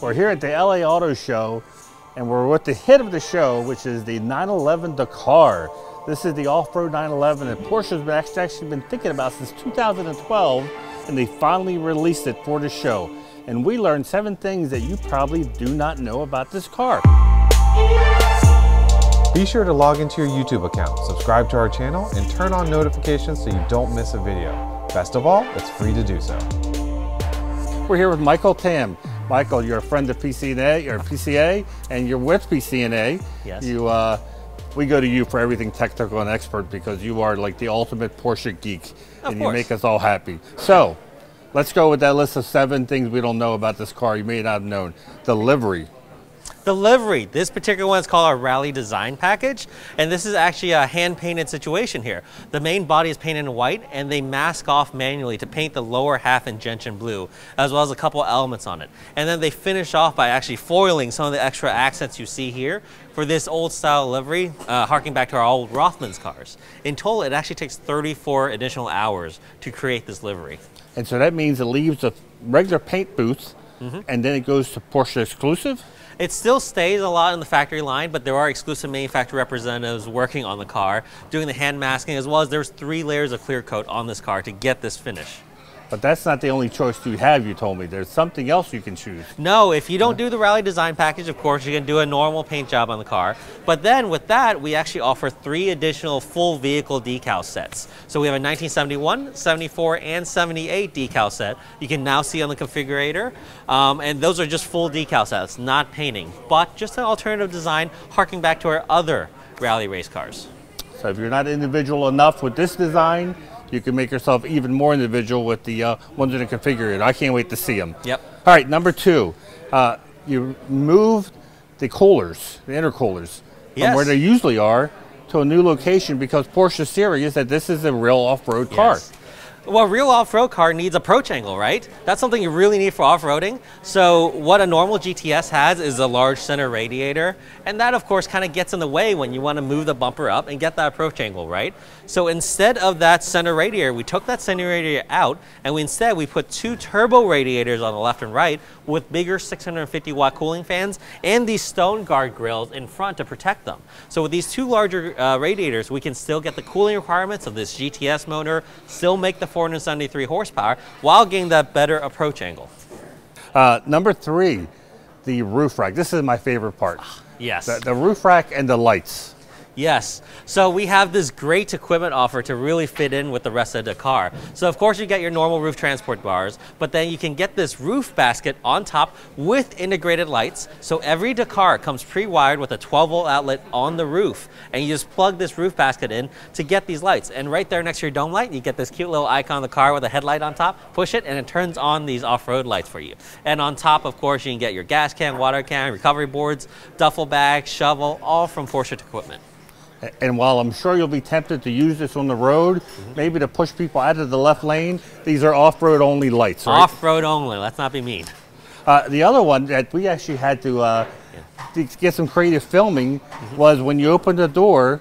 We're here at the LA Auto Show, and we're with the hit of the show, which is the 911 Dakar. This is the off-road 911 that Porsche's actually been thinking about since 2012, and they finally released it for the show. And we learned 7 things that you probably do not know about this car. Be sure to log into your YouTube account, subscribe to our channel, and turn on notifications so you don't miss a video. Best of all, it's free to do so. We're here with Michael Tam. Michael, you're a friend of PCNA or PCA, and you're with PCNA. Yes. We go to you for everything technical and expert because you are like the ultimate Porsche geek, and you make us all happy. So, let's go with that list of 7 things we don't know about this car you may not have known. The livery. The livery. This particular one is called our Rally Design Package, and this is actually a hand-painted situation here. The main body is painted in white, and they mask off manually to paint the lower half in gentian blue, as well as a couple elements on it. And then they finish off by actually foiling some of the extra accents you see here for this old-style livery, harking back to our old Rothmans cars. In total, it actually takes 34 additional hours to create this livery. And so that means it leaves the regular paint booth, and then it goes to Porsche Exclusive? It still stays a lot in the factory line, but there are exclusive manufacturer representatives working on the car, doing the hand masking, as well as there's 3 layers of clear coat on this car to get this finish. But that's not the only choice you have, you told me. There's something else you can choose. No, if you don't do the Rally Design Package, of course, you can do a normal paint job on the car. But then with that, we actually offer 3 additional full vehicle decal sets. So we have a 1971, 74, and 78 decal set. You can now see on the configurator. And those are just full decal sets, not painting, but just an alternative design, harking back to our other rally race cars. So if you're not individual enough with this design, you can make yourself even more individual with the ones in the configurator. I can't wait to see them. Yep. All right, number 2, you moved the coolers, the intercoolers, from where they usually are to a new location because Porsche is serious that this is a real off-road car. Well, a real off-road car needs approach angle, right? That's something you really need for off-roading. So what a normal GTS has is a large center radiator. And that, of course, kind of gets in the way when you want to move the bumper up and get that approach angle, right? So instead of that center radiator, we took that center radiator out, and we put 2 turbo radiators on the left and right with bigger 650-watt cooling fans and these stone guard grills in front to protect them. So with these 2 larger radiators, we can still get the cooling requirements of this GTS motor, still make the 473 horsepower while getting that better approach angle. Number 3, the roof rack. This is my favorite part. Yes. The roof rack and the lights. Yes. So we have this great equipment offer to really fit in with the rest of the car. So of course you get your normal roof transport bars, but then you can get this roof basket on top with integrated lights. So every Dakar comes pre-wired with a 12-volt outlet on the roof, and you just plug this roof basket in to get these lights. And right there next to your dome light, you get this cute little icon of the car with a headlight on top. Push it, and it turns on these off-road lights for you. And on top, of course, you can get your gas can, water can, recovery boards, duffel bag, shovel, all from Porsche equipment. And while I'm sure you'll be tempted to use this on the road, maybe to push people out of the left lane, these are off-road only lights, right? Off-road only, let's not be mean. The other one that we actually had to get some creative filming was when you open the door,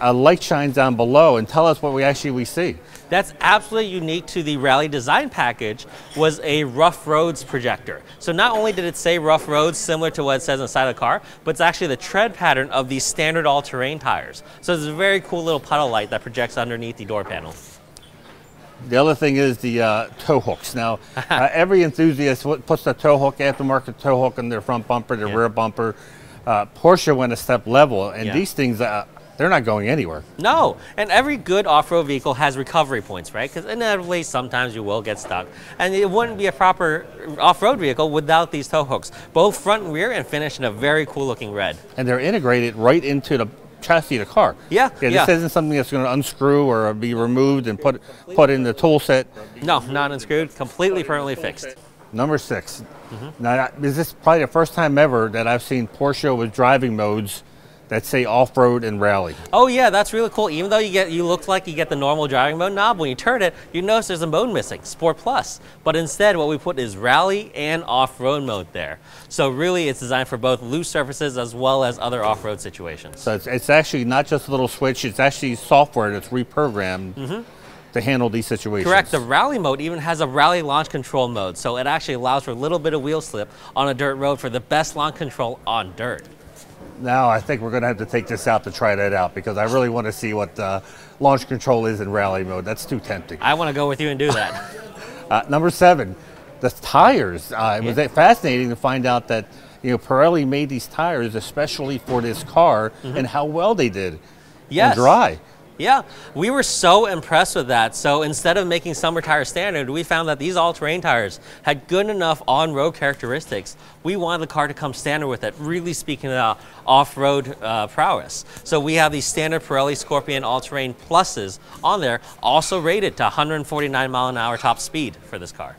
a light shines down below, and tell us what we see. That's absolutely unique to the Rally Design Package was a rough roads projector. So not only did it say rough roads similar to what it says inside the car, but it's actually the tread pattern of these standard all-terrain tires. So it's a very cool little puddle light that projects underneath the door panel. The other thing is the tow hooks. Now, every enthusiast puts the tow hook, aftermarket tow hook on their front bumper, their rear bumper. Porsche went a step level, and these things, they're not going anywhere. No, and every good off-road vehicle has recovery points, right? Because inevitably, sometimes you will get stuck. And it wouldn't be a proper off-road vehicle without these tow hooks, both front and rear, and finished in a very cool-looking red. And they're integrated right into the chassis of the car. Yeah. This isn't something that's going to unscrew or be removed and put in the tool set. No, not unscrewed, completely permanently fixed. Number 6. Now, this is probably the first time ever that I've seen Porsche with driving modes that say off-road and rally. Oh yeah, that's really cool. Even though you look like you get the normal driving mode knob, when you turn it, you notice there's a mode missing, Sport Plus. But instead, what we put is rally and off-road mode there. So really, it's designed for both loose surfaces as well as other off-road situations. So it's actually not just a little switch, it's actually software that's reprogrammed to handle these situations. Correct. The rally mode even has a rally launch control mode, so it actually allows for a little bit of wheel slip on a dirt road for the best launch control on dirt. Now I think we're going to have to take this out to try that out, because I really want to see what launch control is in rally mode. That's too tempting. I want to go with you and do that. Number 7, the tires. It was fascinating to find out that Pirelli made these tires especially for this car, and how well they did. Yes. And dry. Yeah, we were so impressed with that. So instead of making summer tire standard, we found that these all-terrain tires had good enough on-road characteristics. We wanted the car to come standard with it, really speaking about off-road prowess. So we have these standard Pirelli Scorpion all-terrain pluses on there, also rated to 149 mile an hour top speed for this car.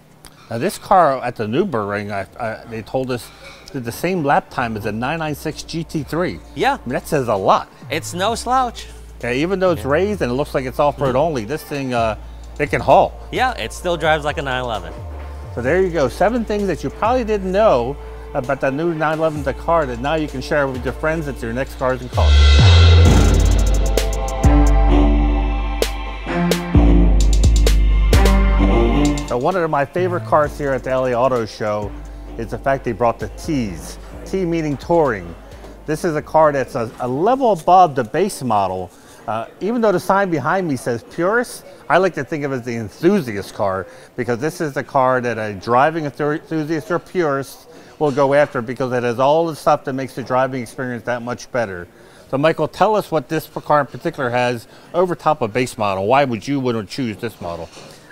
Now this car at the Nürburgring, they told us, did the same lap time as a 996 GT3. Yeah. I mean, that says a lot. It's no slouch. Okay, even though it's raised and it looks like it's off-road only, this thing, it can haul. Yeah, it still drives like a 911. So there you go, 7 things that you probably didn't know about that new 911 Dakar that now you can share with your friends at your next Cars and Cars. So one of my favorite cars here at the LA Auto Show is the fact they brought the T's. T meaning touring. This is a car that's a level above the base model. Even though the sign behind me says purist, I like to think of it as the enthusiast car, because this is the car that a driving enthusiast or purist will go after, because it has all the stuff that makes the driving experience that much better. So Michael, tell us what this car in particular has over top of base model. Why would you want to choose this model?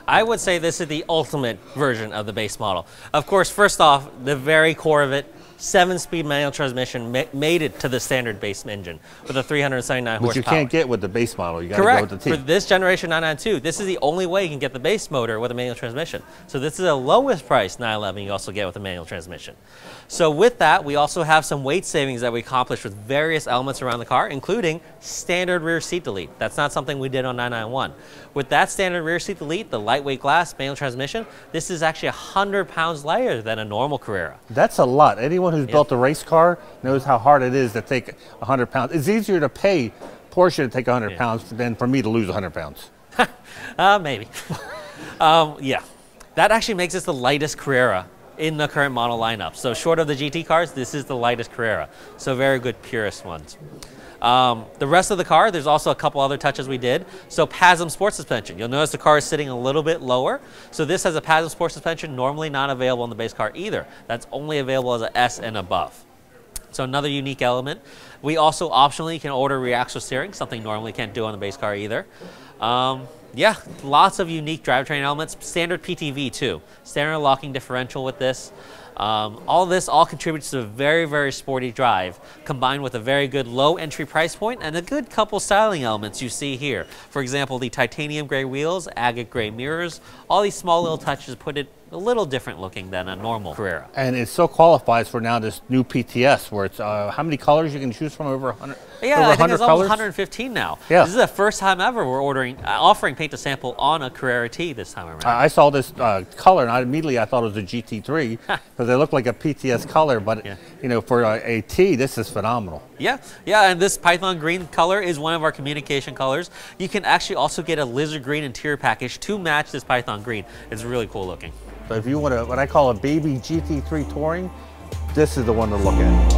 I would say this is the ultimate version of the base model. Of course, first off, the very core of it, 7-speed manual transmission made it to the standard base engine with a 379 horsepower. Which you can't get with the base model. You got to go with the T. Correct. For this generation 992, this is the only way you can get the base motor with a manual transmission. So this is the lowest price 911 you also get with a manual transmission. So with that, we also have some weight savings that we accomplished with various elements around the car, including standard rear seat delete. That's not something we did on 991. With that standard rear seat delete, the lightweight glass manual transmission, this is actually 100 pounds lighter than a normal Carrera. That's a lot. Anyone who's built a race car knows how hard it is to take 100 pounds. It's easier to pay Porsche to take 100 pounds than for me to lose 100 pounds. Maybe. Yeah. That actually makes us the lightest Carrera in the current model lineup. So short of the GT cars, this is the lightest Carrera. So very good purist ones. The rest of the car, there's also a couple other touches we did. So PASM sport suspension. You'll notice the car is sitting a little bit lower. So this has a PASM sport suspension, normally not available in the base car either. That's only available as an S and above. So another unique element. We also optionally can order reaxial steering, something normally can't do on the base car either. Yeah, lots of unique drivetrain elements. Standard PTV too. Standard locking differential with this. All this contributes to a very, very sporty drive, combined with a very good low entry price point and a good couple styling elements you see here. For example, the titanium gray wheels, agate gray mirrors, all these small little touches put it a little different looking than a normal Carrera. And it still qualifies for now this new PTS, where it's, how many colors you can choose from, over 100? Yeah, over I think it's almost 115 now. Yeah. This is the first time ever we're offering paint to sample on a Carrera T this time around. I saw this color and I immediately thought it was a GT3, because it looked like a PTS color, but you know, for a T, this is phenomenal. Yeah, yeah, and this Python green color is one of our communication colors. You can actually also get a lizard green interior package to match this Python green. It's really cool looking. So if you want to, what I call a baby GT3 touring, this is the one to look at.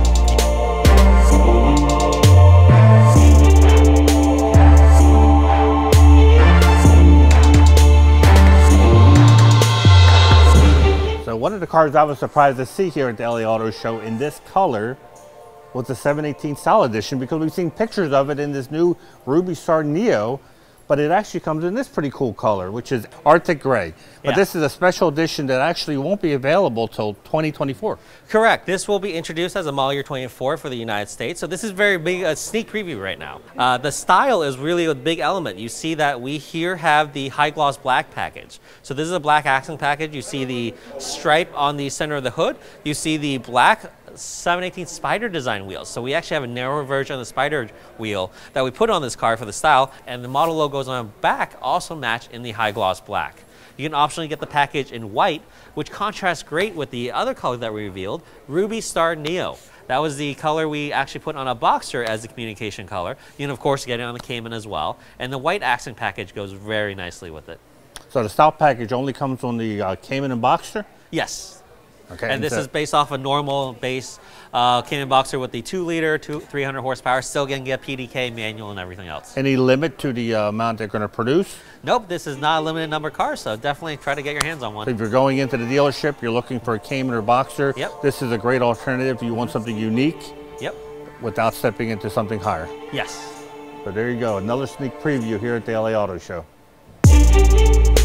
So one of the cars I was surprised to see here at the LA Auto Show in this color was the 718 Style Edition, because we've seen pictures of it in this new Ruby Star Neo, but it actually comes in this pretty cool color, which is Arctic Gray. But this is a special edition that actually won't be available till 2024. Correct. This will be introduced as a model year 24 for the United States. So this is very big, a sneak preview right now. The style is really a big element. You see that we here have the high gloss black package. So this is a black accent package. You see the stripe on the center of the hood. You see the black 718 Spider design wheels. So we actually have a narrower version of the Spider wheel that we put on this car for the style, and the model logos on the back also match in the high gloss black. You can optionally get the package in white, which contrasts great with the other color that we revealed, Ruby Star Neo. That was the color we actually put on a Boxster as the communication color. You can, of course, get it on the Cayman as well. And the white accent package goes very nicely with it. So the stock package only comes on the Cayman and Boxster? Yes. Okay, and this is based off a normal base Cayman Boxster with the 2-liter, 300 horsepower, still going to get PDK, manual, and everything else. Any limit to the amount they're going to produce? Nope, this is not a limited number of cars, so definitely try to get your hands on one. So if you're going into the dealership, you're looking for a Cayman or Boxster, yep, this is a great alternative. You want something unique, yep, without stepping into something higher. Yes. So there you go, another sneak preview here at the LA Auto Show.